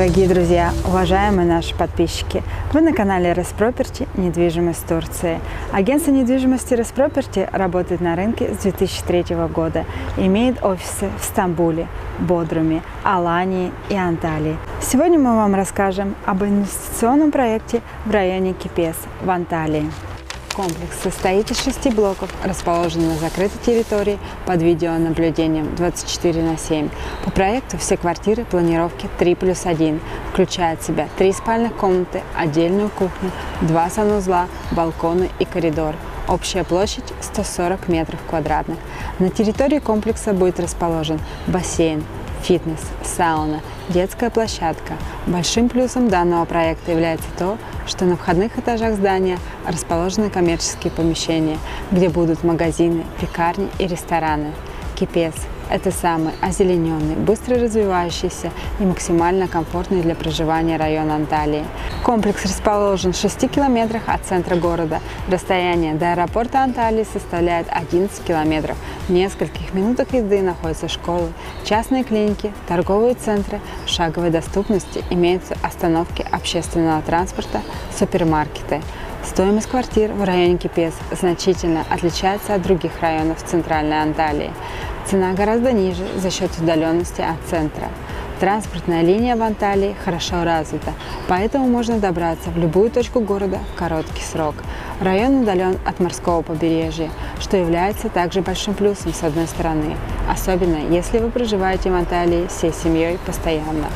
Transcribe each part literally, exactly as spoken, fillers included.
Дорогие друзья, уважаемые наши подписчики, вы на канале RestProperty «Недвижимость Турции». Агентство недвижимости RestProperty работает на рынке с две тысячи третьего года, имеет офисы в Стамбуле, Бодруме, Алании и Анталии. Сегодня мы вам расскажем об инвестиционном проекте в районе Кепез в Анталии. Комплекс состоит из шести блоков, расположенных на закрытой территории под видеонаблюдением двадцать четыре на семь. По проекту все квартиры планировки три плюс один, включают в себя три спальных комнаты, отдельную кухню, два санузла, балконы и коридор. Общая площадь сто сорок метров квадратных. На территории комплекса будет расположен бассейн, фитнес, сауна, детская площадка. Большим плюсом данного проекта является то, что на входных этажах здания расположены коммерческие помещения, где будут магазины, пекарни и рестораны. Кепез – это самый озелененный, быстро развивающийся и максимально комфортный для проживания район Анталии. Комплекс расположен в шести километрах от центра города. Расстояние до аэропорта Анталии составляет одиннадцать километров. В нескольких минутах езды находятся школы, частные клиники, торговые центры. В шаговой доступности имеются остановки общественного транспорта, супермаркеты. Стоимость квартир в районе Кепез значительно отличается от других районов центральной Анталии. Цена гораздо ниже за счет удаленности от центра. Транспортная линия в Анталии хорошо развита, поэтому можно добраться в любую точку города в короткий срок. Район удален от морского побережья, что является также большим плюсом с одной стороны, особенно если вы проживаете в Анталии всей семьей постоянно.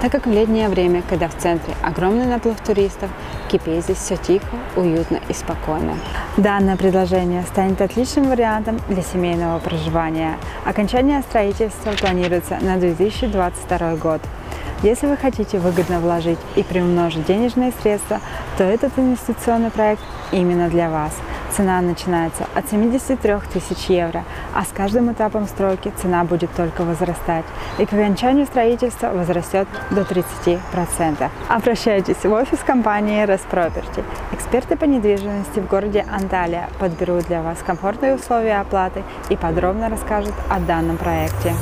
Так как в летнее время, когда в центре огромный наплыв туристов, в Кепезе все тихо, уютно и спокойно. Данное предложение станет отличным вариантом для семейного проживания. Окончание строительства планируется на две тысячи двадцать второй год. Если вы хотите выгодно вложить и приумножить денежные средства, то этот инвестиционный проект именно для вас. Цена начинается от семидесяти трёх тысяч евро, а с каждым этапом стройки цена будет только возрастать, и к окончанию строительства возрастет до тридцати процентов. Обращайтесь в офис компании RestProperty. Эксперты по недвижимости в городе Анталия подберут для вас комфортные условия оплаты и подробно расскажут о данном проекте.